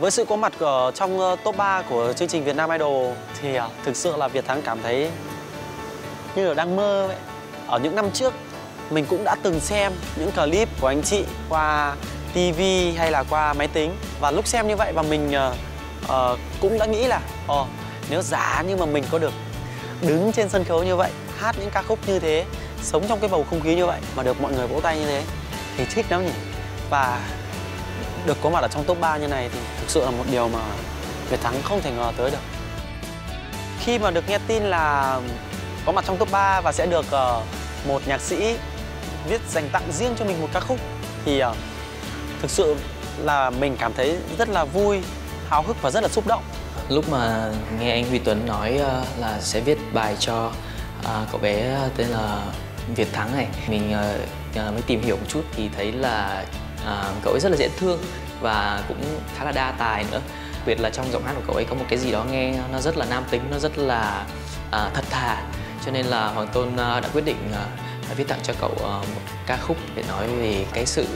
Với sự có mặt ở trong top 3 của chương trình Việt Nam Idol thì thực sự là Việt Thắng cảm thấy như là đang mơ vậy. Ở những năm trước, mình cũng đã từng xem những clip của anh chị qua TV hay là qua máy tính. Và lúc xem như vậy và mình cũng đã nghĩ là nếu giá như mà mình có được đứng trên sân khấu như vậy, hát những ca khúc như thế, sống trong cái bầu không khí như vậy mà được mọi người vỗ tay như thế thì thích lắm nhỉ. Và được có mặt ở trong top 3 như này thì thực sự là một điều mà Việt Thắng không thể ngờ tới được. Khi mà được nghe tin là có mặt trong top 3 và sẽ được một nhạc sĩ viết dành tặng riêng cho mình một ca khúc thì thực sự là mình cảm thấy rất là vui, háo hức và rất là xúc động. Lúc mà nghe anh Huy Tuấn nói là sẽ viết bài cho cậu bé tên là Việt Thắng này, mình mới tìm hiểu một chút thì thấy là cậu ấy rất là dễ thương và cũng khá là đa tài nữa. Đặc biệt là trong giọng hát của cậu ấy có một cái gì đó nghe nó rất là nam tính, nó rất là thật thà. Cho nên là Hoàng Tôn đã quyết định viết tặng cho cậu một ca khúc để nói về cái sự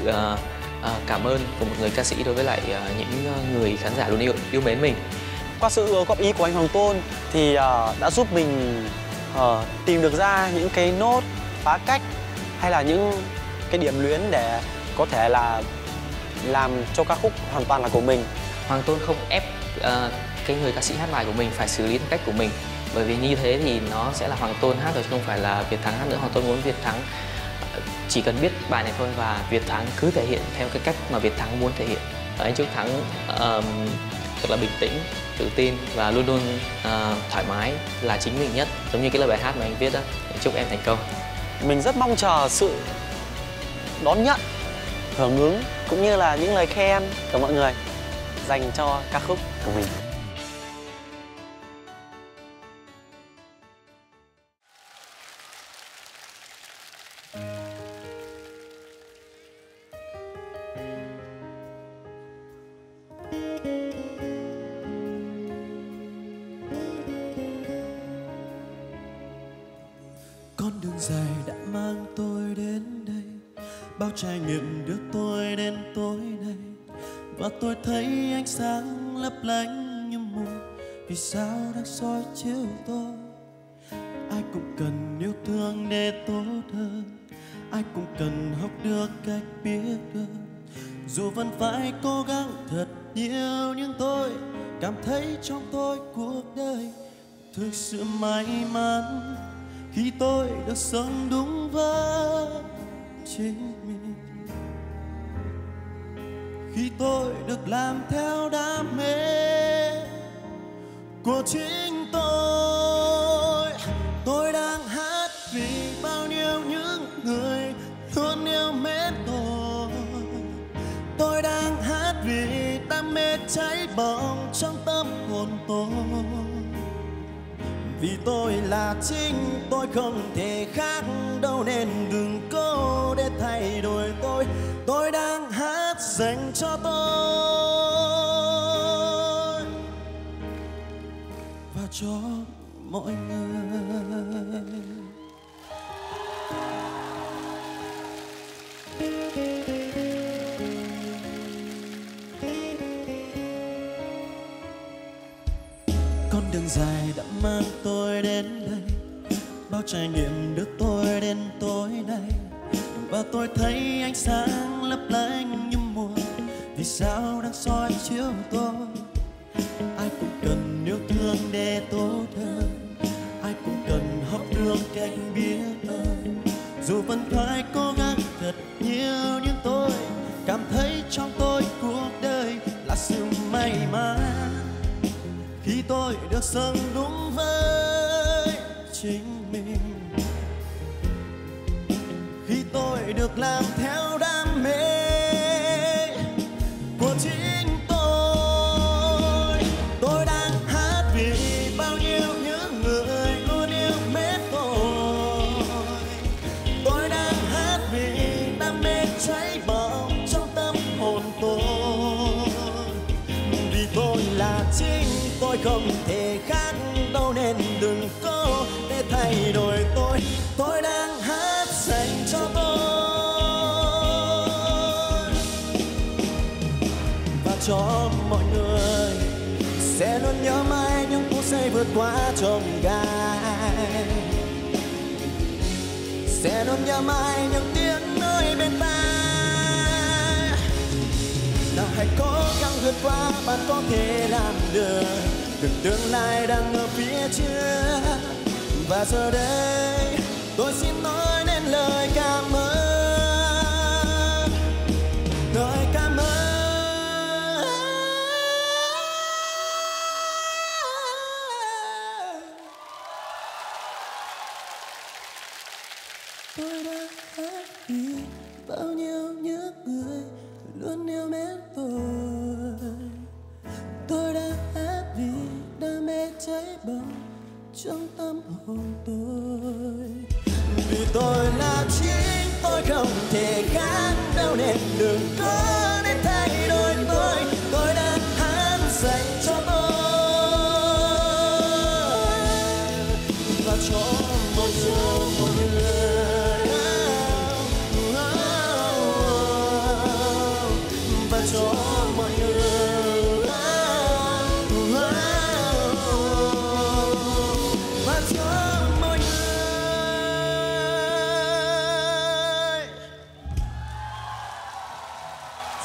cảm ơn của một người ca sĩ đối với lại những người khán giả luôn yêu mến mình. Qua sự góp ý của anh Hoàng Tôn thì đã giúp mình tìm được ra những cái nốt, phá cách hay là những cái điểm luyến để có thể là làm cho ca khúc hoàn toàn là của mình. Hoàng Tôn không ép cái người ca sĩ hát bài của mình phải xử lý theo cách của mình, bởi vì như thế thì nó sẽ là Hoàng Tôn hát rồi chứ không phải là Việt Thắng hát nữa. Hoàng Tôn muốn Việt Thắng chỉ cần biết bài này thôi và Việt Thắng cứ thể hiện theo cái cách mà Việt Thắng muốn thể hiện. Anh chúc Thắng thật là bình tĩnh, tự tin và luôn luôn thoải mái là chính mình nhất, giống như cái lời bài hát mà anh viết đó. Chúc em thành công. Mình rất mong chờ sự đón nhận, hưởng ứng cũng như là những lời khen của mọi người dành cho ca khúc của mình. Con đường dài đã mang tôi đến đây, bao trải nghiệm đưa tôi đến tối nay. Và tôi thấy ánh sáng lấp lánh như mùa, vì sao đang soi chiếu tôi. Ai cũng cần yêu thương để tốt hơn, ai cũng cần học được cách biết ơn. Dù vẫn phải cố gắng thật nhiều nhưng tôi cảm thấy trong tôi cuộc đời thực sự may mắn khi tôi được sống đúng với chính mình, khi tôi được làm theo đam mê của chính tôi. Tôi đang hát vì bao nhiêu những người luôn yêu mến tôi. Tôi đang hát vì đam mê cháy bỏng trong tâm hồn tôi. Vì tôi là chính tôi, không thể khác đâu nên đừng cố để thay đổi tôi. Tôi đang hát dành cho tôi và cho mọi người. Con đường dài đã mang tôi đến đây, bao trải nghiệm đưa tôi đến tối nay. Và tôi thấy ánh sáng lấp lánh như mùa, vì sao đang soi chiếu tôi. Ai cũng cần yêu thương để tốt hơn, ai cũng cần học được cách biết ơn. Dù vẫn phải cố gắng thật nhiều nhưng tôi cảm thấy trong tôi cuộc đời là sự may mắn khi tôi được sống đúng với chính mình, khi tôi được làm theo đam mê của chính tôi. Tôi đang hát vì bao nhiêu những người luôn yêu mến tôi. Tôi đang hát vì đam mê cháy bỏng trong tâm hồn tôi. Vì tôi là chính tôi, không thể khác đâu nên đừng cố để thay đổi tôi. Tôi đang hát dành cho tôi. quá trông gai sẽ nôn nhớ mãi những tiếng nói bên tai. Nào hãy cố gắng vượt qua, bạn có thể làm được, được tương lai đang ở phía trước. Và giờ đây tôi xin nói nên lời cảm ơn, lời cảm ơn. Tôi đã hát vì bao nhiêu những người luôn yêu mến tôi đã hát vì đam mê cháy bỏng trong tâm hồn tôi. Vì tôi là chính tôi, không thể khác đâu nên đừng có nên thay đổi tôi đã hát dành cho tôi và cho một số một người.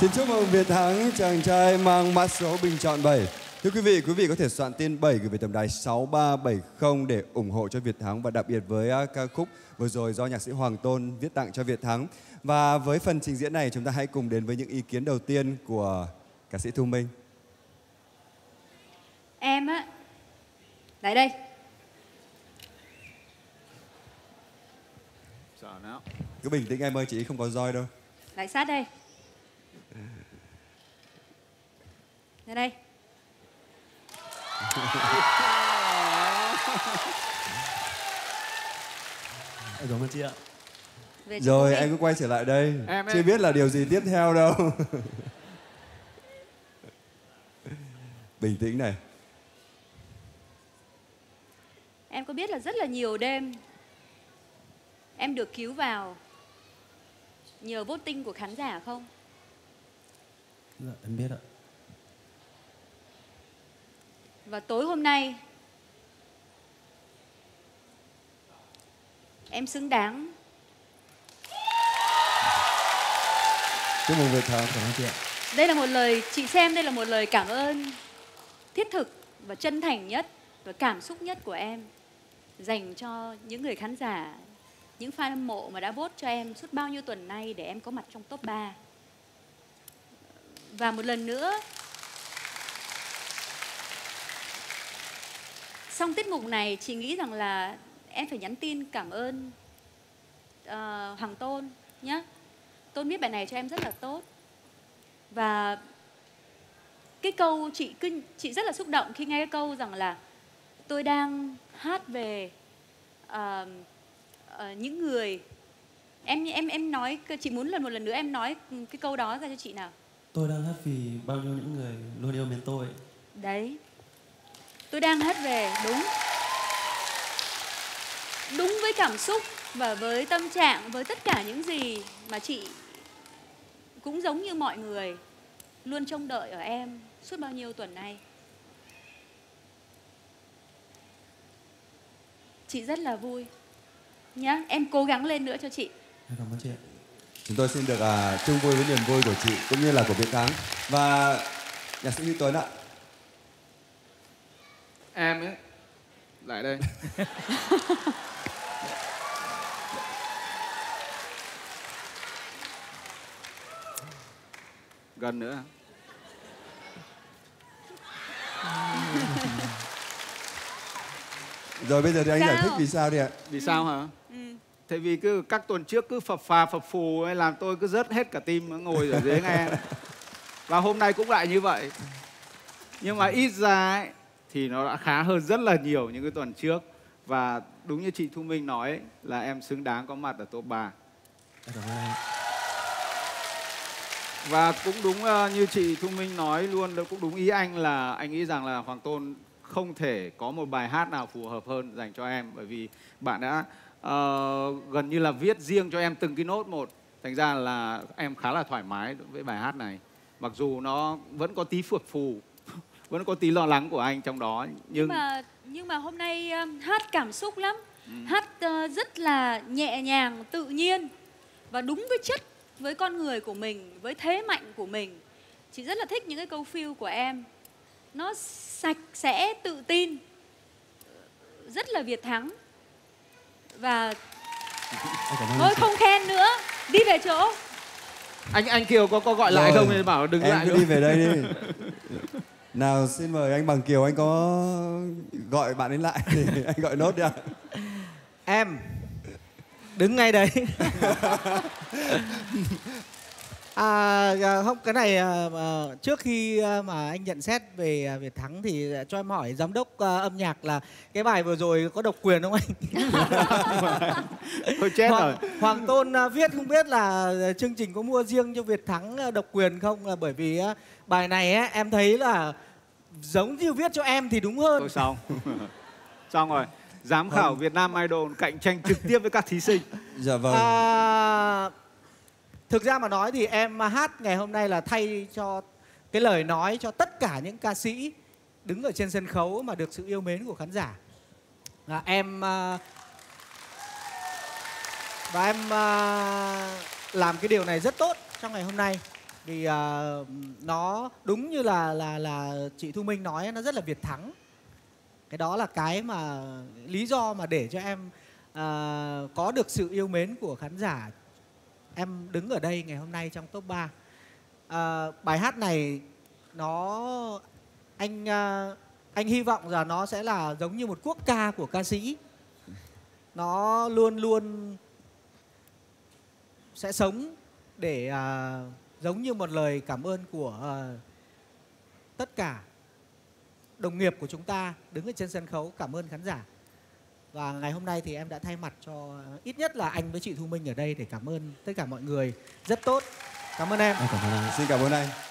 Xin chúc mừng Việt Thắng, chàng trai mang mã số bình chọn 7. Thưa quý vị có thể soạn tin 7 gửi về tổng đài 6370 để ủng hộ cho Việt Thắng, và đặc biệt với ca khúc vừa rồi do nhạc sĩ Hoàng Tôn viết tặng cho Việt Thắng. Và với phần trình diễn này, chúng ta hãy cùng đến với những ý kiến đầu tiên của ca sĩ Thu Minh. Em á, lại đây. Cứ bình tĩnh em ơi, chị không có roi đâu. Lại sát đây. Đây đây. Cảm ơn chị ạ. Rồi anh cứ quay trở lại đây. Chưa biết là điều gì tiếp theo đâu. Bình tĩnh này. Em có biết là rất là nhiều đêm em được cứu vào nhờ vô tình của khán giả không? Dạ, em biết ạ. Và tối hôm nay em xứng đáng. Chúc mừng Việt Thắng, cảm ơn chị ạ. Đây là một lời, chị xem đây là một lời cảm ơn thiết thực và chân thành nhất và cảm xúc nhất của em dành cho những người khán giả, những fan hâm mộ mà đã vote cho em suốt bao nhiêu tuần nay để em có mặt trong top 3. Và một lần nữa, xong tiết mục này, chị nghĩ rằng là em phải nhắn tin cảm ơn Hoàng Tôn nhé. Tôn viết bài này cho em rất là tốt. Và cái câu chị rất là xúc động khi nghe cái câu rằng là tôi đang hát về những người em nói, chị muốn một lần nữa em nói cái câu đó ra cho chị nào. Tôi đang hát vì bao nhiêu những người luôn yêu mến tôi. Đấy. Tôi đang hát về, đúng với cảm xúc và với tâm trạng, với tất cả những gì mà chị cũng giống như mọi người luôn trông đợi ở em suốt bao nhiêu tuần nay. Chị rất là vui nhá, em cố gắng lên nữa cho chị. Cảm ơn chị. Chúng tôi xin được chung vui với niềm vui của chị cũng như là của Việt Thắng và nhạc sĩ Huy Tuấn ạ. Em ấy, lại đây. Gần nữa. Rồi bây giờ thì anh giải thích vì sao đi ạ? Vì sao hả? Tại vì cứ các tuần trước cứ phập phà phập phù ấy, làm tôi cứ rớt hết cả tim, ngồi ở dưới nghe. Và hôm nay cũng lại như vậy. Nhưng mà ít ra ấy, thì nó đã khá hơn rất là nhiều những cái tuần trước. Và đúng như chị Thu Minh nói ấy, là em xứng đáng có mặt ở top 3. Và cũng đúng như chị Thu Minh nói luôn, cũng đúng ý anh là anh nghĩ rằng là Hoàng Tôn không thể có một bài hát nào phù hợp hơn dành cho em. Bởi vì bạn đã gần như là viết riêng cho em từng cái nốt một. Thành ra là em khá là thoải mái đối với bài hát này. Mặc dù nó vẫn có tí phược phù, vẫn có tí lo lắng của anh trong đó. Nhưng mà mà hôm nay hát cảm xúc lắm. Hát rất là nhẹ nhàng, tự nhiên và đúng với chất, với con người của mình, với thế mạnh của mình. Chị rất là thích những cái câu feel của em. Nó sạch sẽ, tự tin, rất là Việt Thắng. Và thôi không khen nữa, đi về chỗ. Anh Kiều có gọi lại không thì bảo đừng em lại nữa. Đi về đây đi. Nào xin mời anh Bằng Kiều, anh có gọi bạn đến lại thì anh gọi nốt đi ạ. Em đứng ngay đấy. Không, cái này trước khi mà anh nhận xét về Việt Thắng thì cho em hỏi giám đốc âm nhạc là cái bài vừa rồi có độc quyền không anh? Thôi chết rồi. Hoàng Tôn viết không biết là chương trình có mua riêng cho Việt Thắng độc quyền không, là bởi vì bài này ấy, em thấy là giống như viết cho em thì đúng hơn. Thôi xong. Xong rồi. Giám khảo Việt Nam Idol cạnh tranh trực tiếp với các thí sinh. Dạ vâng. Thực ra mà nói thì em hát ngày hôm nay là thay cho cái lời nói cho tất cả những ca sĩ đứng ở trên sân khấu mà được sự yêu mến của khán giả. Em làm cái điều này rất tốt trong ngày hôm nay. Vì nó đúng như là chị Thu Minh nói, nó rất là Việt Thắng. Cái đó là cái mà lý do mà để cho em có được sự yêu mến của khán giả. Em đứng ở đây ngày hôm nay trong top 3. Bài hát này nó anh hy vọng là nó sẽ là giống như một quốc ca của ca sĩ. Nó luôn luôn sẽ sống để giống như một lời cảm ơn của tất cả đồng nghiệp của chúng ta đứng ở trên sân khấu cảm ơn khán giả. Và ngày hôm nay thì em đã thay mặt cho ít nhất là anh với chị Thu Minh ở đây để cảm ơn tất cả mọi người rất tốt. Cảm ơn em. Xin cảm ơn anh.